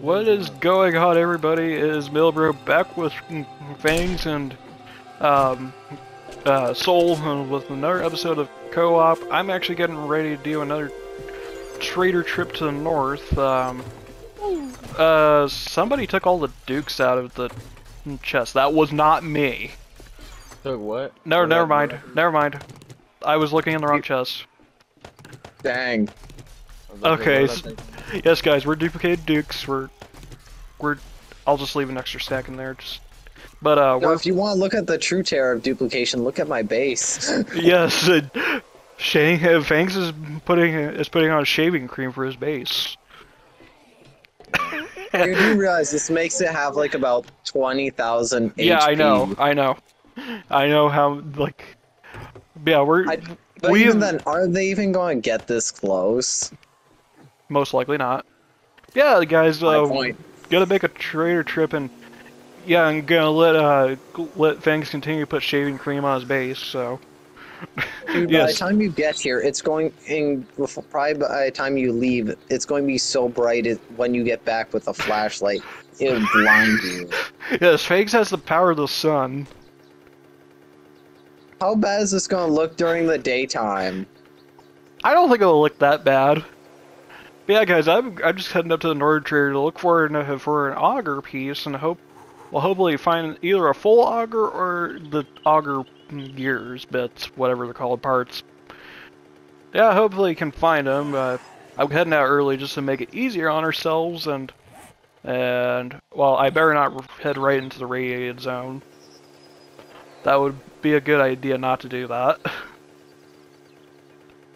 What is going on, everybody? It is Milbro back with Fangs and Soul with another episode of Co-op. I'm actually getting ready to do another trader trip to the north. Somebody took all the Dukes out of the chest. That was not me. Took what? No, what? Never mind. Never mind. I was looking in the wrong chest. Dang. Okay. Yes, guys, we're duplicated Dukes. I'll just leave an extra stack in there. But if you want to look at the true terror of duplication, look at my base. Yes, Fangs is putting on shaving cream for his base. Dude, you realize this makes it have like about 20,000 HP. Yeah, I know how, like, yeah, but even then, are they even going to get this close? Most likely not. Yeah, guys, gonna make a trader trip, and yeah, I'm gonna let Fangs continue to put shaving cream on his base. So, dude, yes. By the time you get here, it's going, and probably by the time you leave, it's going to be so bright when you get back with a flashlight, it'll blind you. Yes, Fangs has the power of the sun. How bad is this gonna look during the daytime? I don't think it'll look that bad. But yeah, guys, I'm just heading up to the Nord Trailer to look for an auger piece, and hopefully find either a full auger or the auger gears, bits, whatever they're called, parts. Yeah, hopefully you can find them. I'm heading out early just to make it easier on ourselves, and well, I better not head right into the Radiated Zone. That would be a good idea not to do that.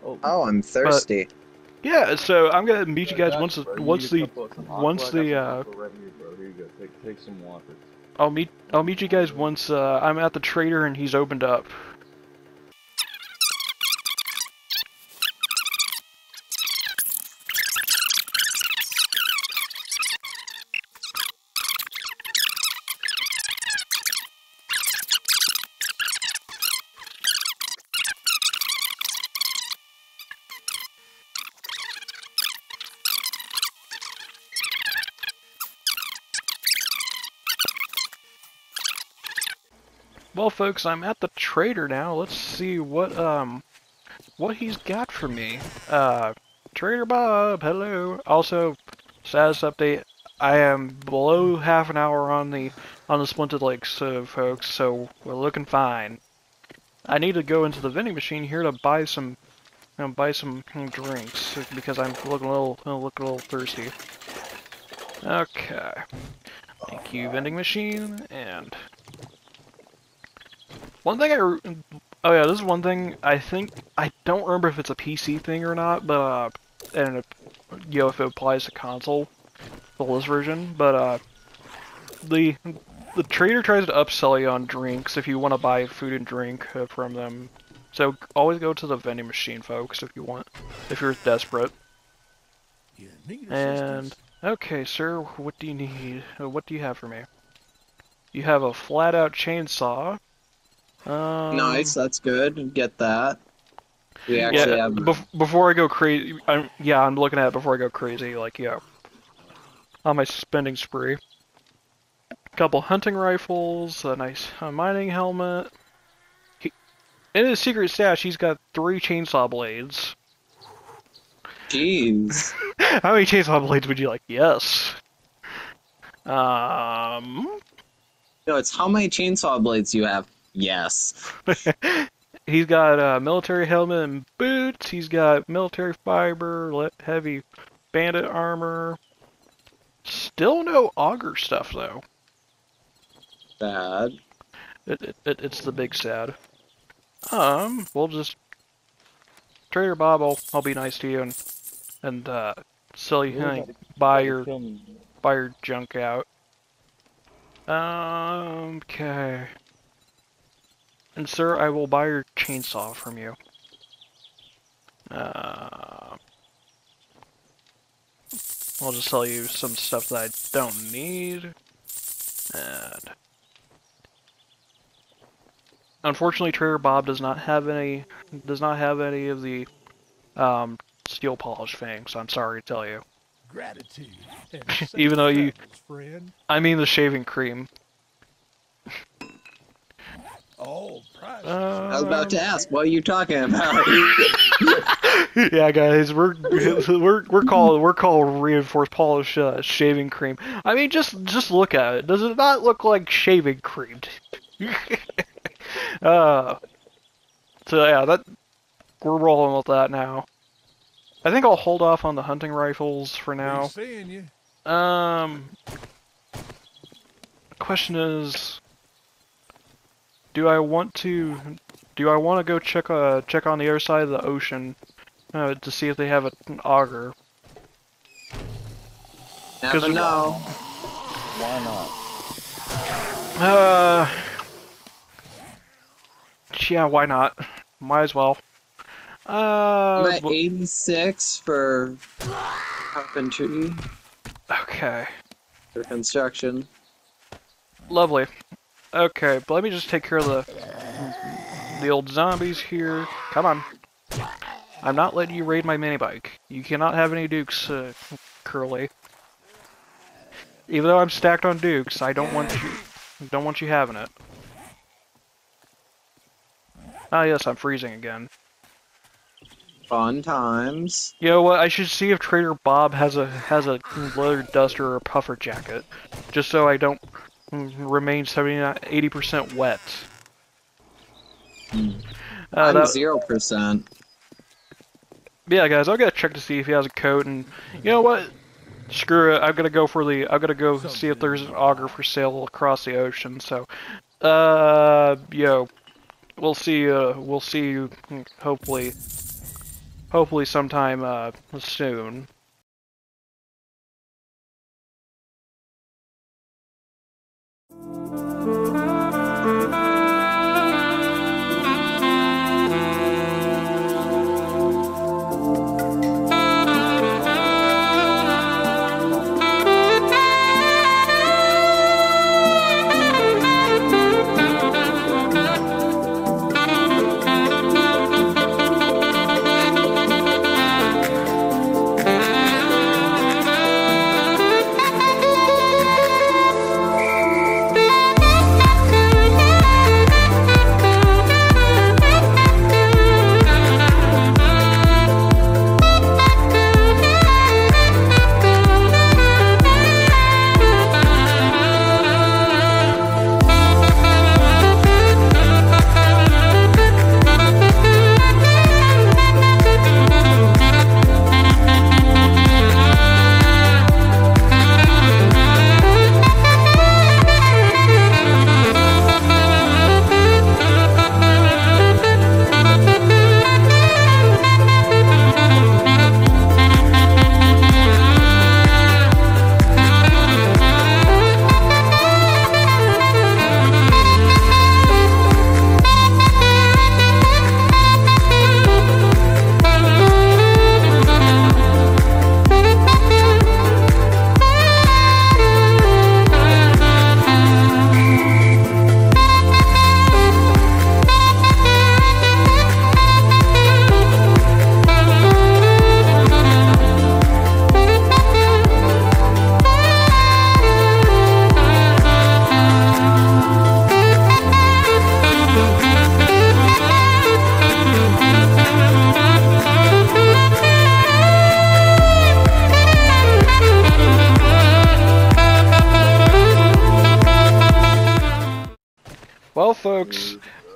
Oh, I'm thirsty. But, yeah, so I'm gonna meet you guys take some water. I'll meet you guys once I'm at the trader and he's opened up. Well, folks, I'm at the trader now. Let's see what he's got for me. Trader Bob, hello. Also, status update: I am below half an hour on the Splintered Lakes, folks. So we're looking fine. I need to go into the vending machine here to buy some, drinks because I'm looking a little thirsty. Okay. Thank you, vending machine, and. This is one thing I think, I don't remember if it's a PC thing or not, but, and, you know, if it applies to console, the list version, but, the trader tries to upsell you on drinks if you want to buy food and drink from them, so always go to the vending machine, folks, if you're desperate. Yeah, and, okay, sir, what do you need? What do you have for me? You have a flat-out chainsaw. Nice, that's good. Get that. We actually have. Before I go crazy, I'm looking at it before I go crazy. Like, yeah, on my spending spree. A couple hunting rifles, a nice mining helmet. In his secret stash, he's got 3 chainsaw blades. Jeez. How many chainsaw blades would you like? Yes. No, it's how many chainsaw blades you have. Yes. He's got a military helmet and boots. He's got military fiber, heavy bandit armor. Still no auger stuff, though. Sad. It's the big sad. We'll just... Trader Bob, I'll be nice to you and sell you, buy your junk out. Okay. And sir, I will buy your chainsaw from you. I'll just sell you some stuff that I don't need. And unfortunately, Trader Bob does not have any of the steel polish fangs, I'm sorry to tell you. Gratitude. Even though you... friend. I mean the shaving cream. Oh, priceless. I was about to ask, what are you talking about? Yeah, guys, we're calling reinforced polish shaving cream. I mean, just look at it. Does it not look like shaving cream? So yeah, that we're rolling with that now. I think I'll hold off on the hunting rifles for now. Good seeing you. Question is, do I want to go check on the other side of the ocean to see if they have an auger? Never know. Why not? Yeah, why not? Might as well. I'm at 86 for carpentry. Okay. For construction. Lovely. Okay, but let me just take care of the old zombies here. Come on. I'm not letting you raid my minibike. You cannot have any Dukes, Curly. Even though I'm stacked on Dukes, I don't want you having it. Ah, yes, I'm freezing again. Fun times. You know what? I should see if Trader Bob has a leather duster or a puffer jacket, just so I don't remain 80% wet. I'm 0%. Yeah, guys, I gotta check to see if he has a coat, and you know what? Screw it. I'm gonna go see if there's an auger for sale across the ocean. So, yo. We'll see you hopefully sometime soon.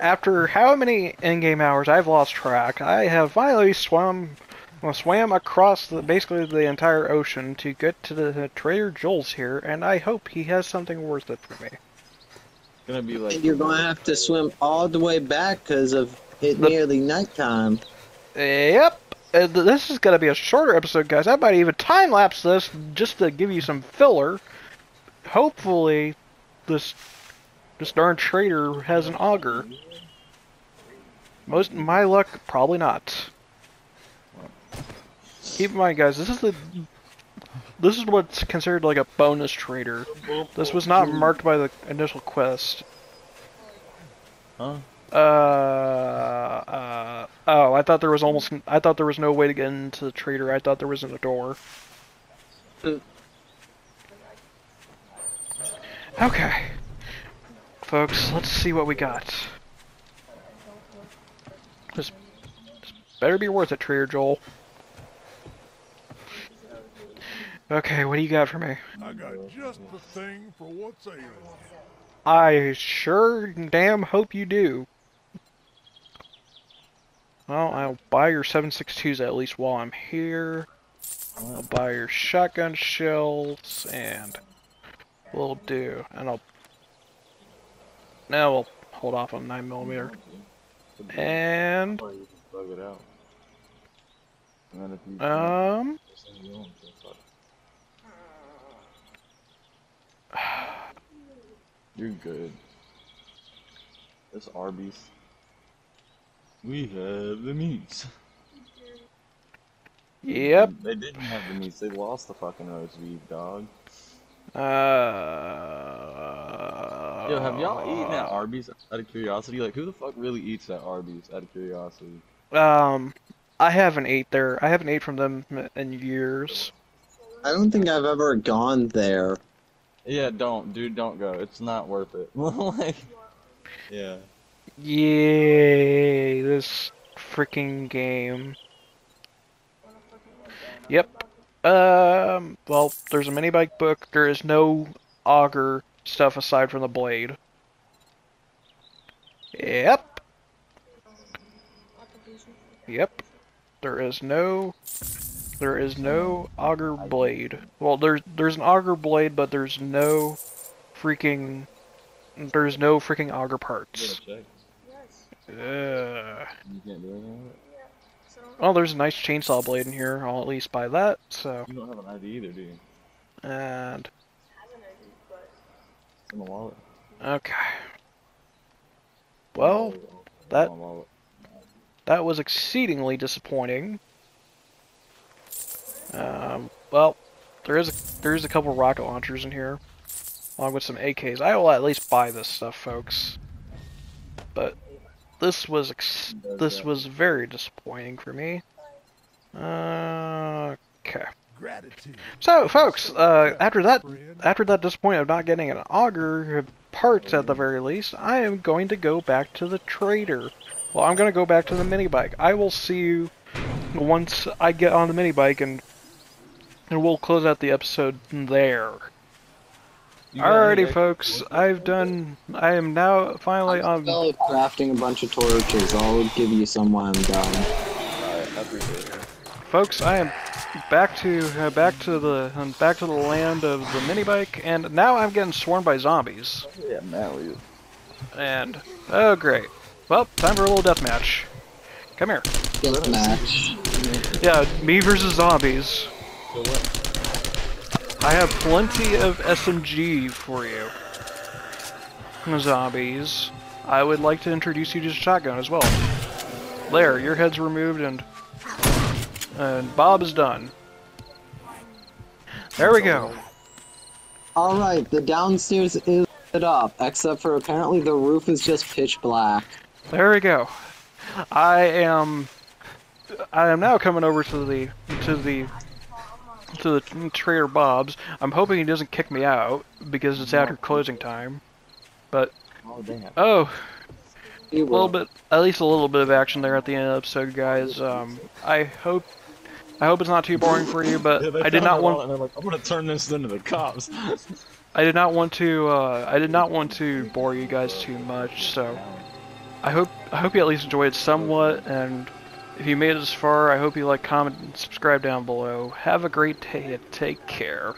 After how many in-game hours? I've lost track. I have finally swam across basically the entire ocean to get to the Trader Joel's here, and I hope he has something worth it for me. Gonna be like you're gonna have to swim all the way back because of it nearly nighttime. Yep. This is gonna be a shorter episode, guys. I might even time lapse this just to give you some filler. Hopefully, this darn trader has an auger. Most my luck, probably not. Keep in mind, guys, this is what's considered like a bonus trader. This was not marked by the initial quest. Huh? Oh, I thought there was almost... I thought there was no way to get into the trader. I thought there wasn't a door. Okay. Folks, let's see what we got. This better be worth it, Trader Joel. Okay, what do you got for me? I got just the thing for what's ailing. I sure damn hope you do. Well, I'll buy your 7.62s at least while I'm here. I'll buy your shotgun shells, and we'll do. And I'll... Now we'll hold off on 9mm. And... You're good. It's Arby's. We have the meats. Yep. They didn't have the meats. They lost the fucking roast beef, dog. Yo, have y'all eaten at Arby's out of curiosity? Like, who the fuck really eats at Arby's out of curiosity? I haven't ate there. I haven't ate from them in years. I don't think I've ever gone there. Yeah, don't. Dude, don't go. It's not worth it. Like, yeah. Yay, this freaking game. Yep. Well, there's a minibike book. There is no auger stuff aside from the blade. Yep. Yep. There is no auger blade. Well, there's an auger blade, but there's no freaking auger parts. You can't do anything with it? Well, there's a nice chainsaw blade in here. I'll at least buy that, so... You don't have an ID either, do you? And... I have an ID, but... It's in the wallet. Okay. Well, that was exceedingly disappointing. Well, there is a couple rocket launchers in here, along with some AKs. I will at least buy this stuff, folks. But... This was very disappointing for me. Okay. So, folks, after that disappointment of not getting an auger parts at the very least, I am going to go back to the trader. Well, I'm going to go back to the minibike. I will see you once I get on the minibike, and we'll close out the episode there. Alrighty, folks. I am now finally on. I'm crafting a bunch of torches. I'll give you some while I'm done. Alright, I appreciate it. Folks, I am back to the land of the minibike, and now I'm getting swarmed by zombies. Yeah, man. And oh great. Well, time for a little deathmatch. Come here. Deathmatch. Yeah, me versus zombies. So what? I have plenty of SMG for you, zombies. I would like to introduce you to the shotgun as well. There, your head's removed, and Bob is done. There we go. All right, the downstairs is lit up, except for apparently the roof is just pitch black. There we go. I am now coming over to the Trader Bob's. I'm hoping he doesn't kick me out because it's after closing time. But at least a little bit of action there at the end of the episode, guys. I hope it's not too boring for you, but yeah, I did not want. Like, I'm gonna turn this into the cops. I did not want to bore you guys too much. So I hope you at least enjoyed somewhat and. If you made it this far, I hope you like, comment, and subscribe down below. Have a great day and take care.